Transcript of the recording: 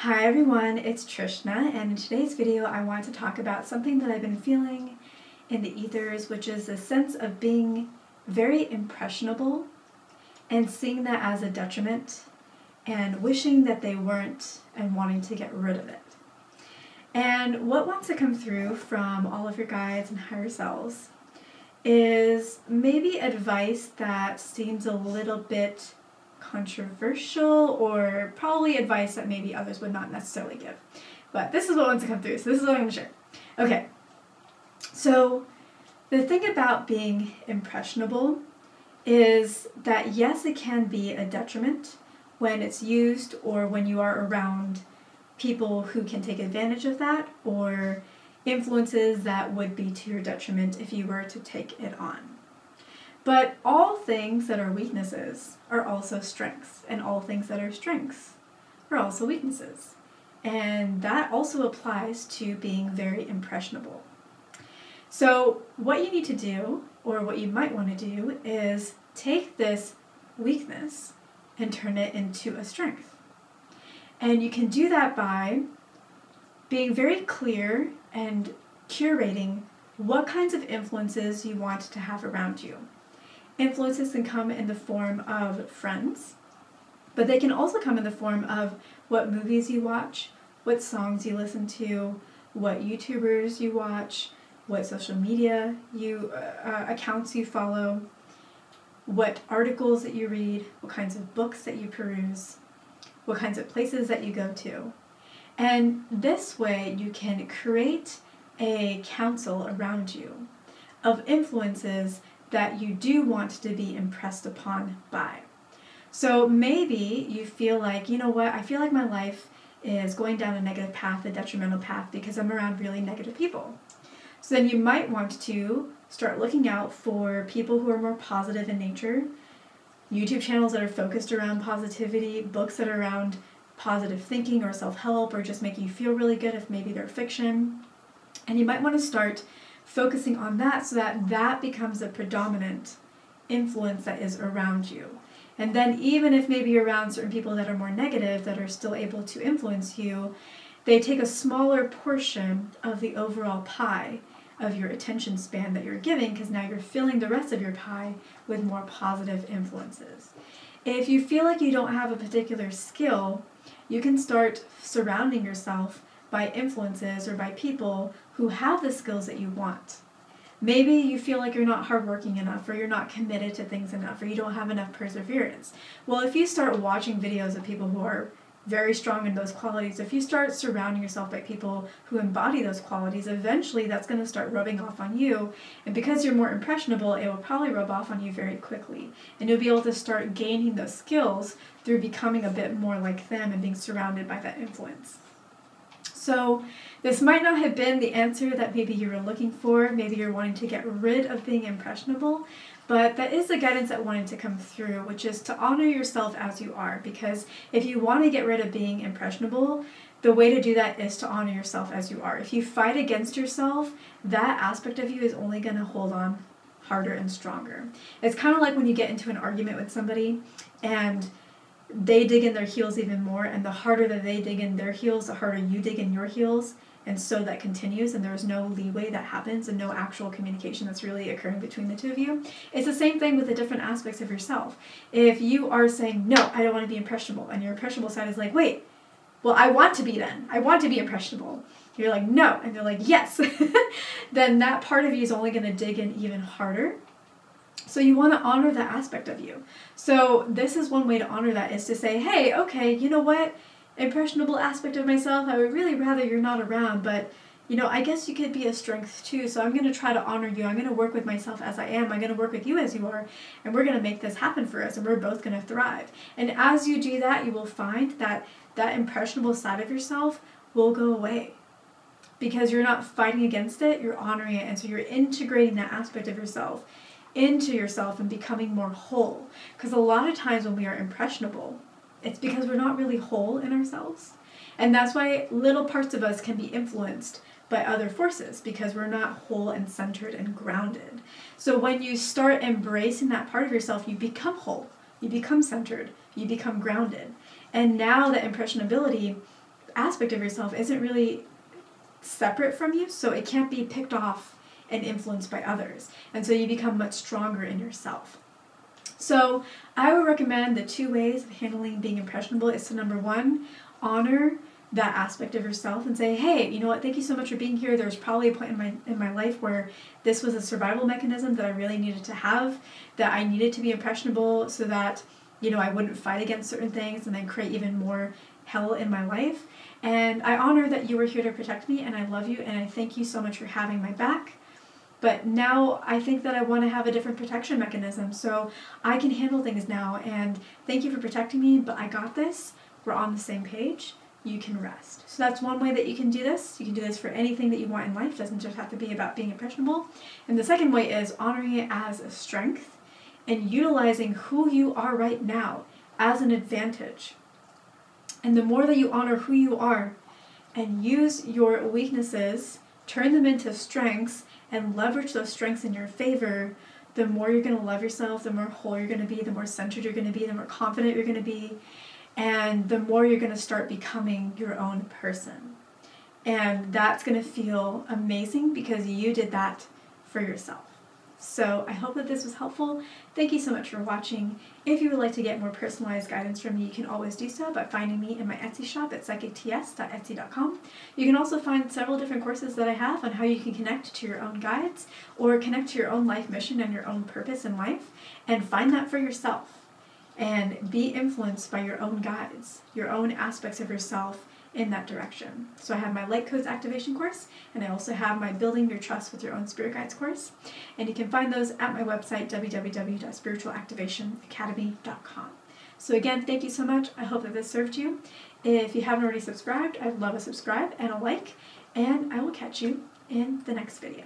Hi everyone, it's Trishna, and in today's video I want to talk about something that I've been feeling in the ethers, which is a sense of being very impressionable and seeing that as a detriment and wishing that they weren't and wanting to get rid of it. And what wants to come through from all of your guides and higher selves is maybe advice that seems a little bit controversial, or probably advice that maybe others would not necessarily give. But this is what wants to come through, so this is what I'm going to share. Okay, so the thing about being impressionable is that yes, it can be a detriment when it's used or when you are around people who can take advantage of that or influences that would be to your detriment if you were to take it on. But all things that are weaknesses are also strengths, and all things that are strengths are also weaknesses. And that also applies to being very impressionable. So what you need to do, or what you might want to do, is take this weakness and turn it into a strength. And you can do that by being very clear and curating what kinds of influences you want to have around you. Influences can come in the form of friends, but they can also come in the form of what movies you watch, what songs you listen to, what YouTubers you watch, what social media accounts you follow, what articles that you read, what kinds of books that you peruse, what kinds of places that you go to. And this way you can create a council around you of influences that you do want to be impressed upon by. So maybe you feel like, you know what, I feel like my life is going down a negative path, a detrimental path, because I'm around really negative people. So then you might want to start looking out for people who are more positive in nature, YouTube channels that are focused around positivity, books that are around positive thinking or self-help or just make you feel really good if maybe they're fiction. And you might want to start focusing on that so that that becomes a predominant influence that is around you. And then even if maybe you're around certain people that are more negative, that are still able to influence you, they take a smaller portion of the overall pie of your attention span that you're giving, because now you're filling the rest of your pie with more positive influences. If you feel like you don't have a particular skill, you can start surrounding yourself by influences or by people who have the skills that you want. Maybe you feel like you're not hardworking enough, or you're not committed to things enough, or you don't have enough perseverance. Well, if you start watching videos of people who are very strong in those qualities, if you start surrounding yourself by people who embody those qualities, eventually that's going to start rubbing off on you. And because you're more impressionable, it will probably rub off on you very quickly. And you'll be able to start gaining those skills through becoming a bit more like them and being surrounded by that influence. So this might not have been the answer that maybe you were looking for. Maybe you're wanting to get rid of being impressionable, but that is the guidance that wanted to come through, which is to honor yourself as you are, because if you want to get rid of being impressionable, the way to do that is to honor yourself as you are. If you fight against yourself, that aspect of you is only going to hold on harder and stronger. It's kind of like when you get into an argument with somebody and they dig in their heels even more, and the harder that they dig in their heels, the harder you dig in your heels, and so that continues, and there's no leeway that happens and no actual communication that's really occurring between the two of you. It's the same thing with the different aspects of yourself. If you are saying, no, I don't want to be impressionable, and your impressionable side is like, wait, well, I want to be then. I want to be impressionable. You're like, no, and they're like, yes. Then that part of you is only going to dig in even harder. So you want to honor that aspect of you. So this is one way to honor that, is to say, hey, okay, you know what, impressionable aspect of myself, I would really rather you're not around, but you know, I guess you could be a strength too, so I'm going to try to honor you. I'm going to work with myself as I am. I'm going to work with you as you are, and we're going to make this happen for us, and we're both going to thrive. And as you do that, you will find that that impressionable side of yourself will go away, because you're not fighting against it, you're honoring it, and so you're integrating that aspect of yourself into yourself and becoming more whole. Because a lot of times when we are impressionable, it's because we're not really whole in ourselves. And that's why little parts of us can be influenced by other forces, because we're not whole and centered and grounded. So when you start embracing that part of yourself, you become whole, you become centered, you become grounded. And now the impressionability aspect of yourself isn't really separate from you, so it can't be picked off and influenced by others. And so you become much stronger in yourself. So I would recommend the two ways of handling being impressionable is to, number one, honor that aspect of yourself and say, hey, you know what, thank you so much for being here. There was probably a point in my life where this was a survival mechanism that I really needed to have, that I needed to be impressionable so that, you know, I wouldn't fight against certain things and then create even more hell in my life. And I honor that you were here to protect me, and I love you, and I thank you so much for having my back. But now I think that I want to have a different protection mechanism, so I can handle things now, and thank you for protecting me, but I got this. We're on the same page. You can rest. So that's one way that you can do this. You can do this for anything that you want in life. It doesn't just have to be about being impressionable. And the second way is honoring it as a strength and utilizing who you are right now as an advantage. And the more that you honor who you are and use your weaknesses, turn them into strengths, and leverage those strengths in your favor, the more you're going to love yourself, the more whole you're going to be, the more centered you're going to be, the more confident you're going to be. And the more you're going to start becoming your own person. And that's going to feel amazing because you did that for yourself. So I hope that this was helpful. Thank you so much for watching. If you would like to get more personalized guidance from me, you can always do so by finding me in my Etsy shop at psychicts.etsy.com. You can also find several different courses that I have on how you can connect to your own guides or connect to your own life mission and your own purpose in life, and find that for yourself. And be influenced by your own guides, your own aspects of yourself in that direction. So I have my Light Codes activation course, and I also have my Building Your Trust with Your Own Spirit Guides course. And you can find those at my website, www.spiritualactivationacademy.com. So again, thank you so much. I hope that this served you. If you haven't already subscribed, I'd love a subscribe and a like, and I will catch you in the next video.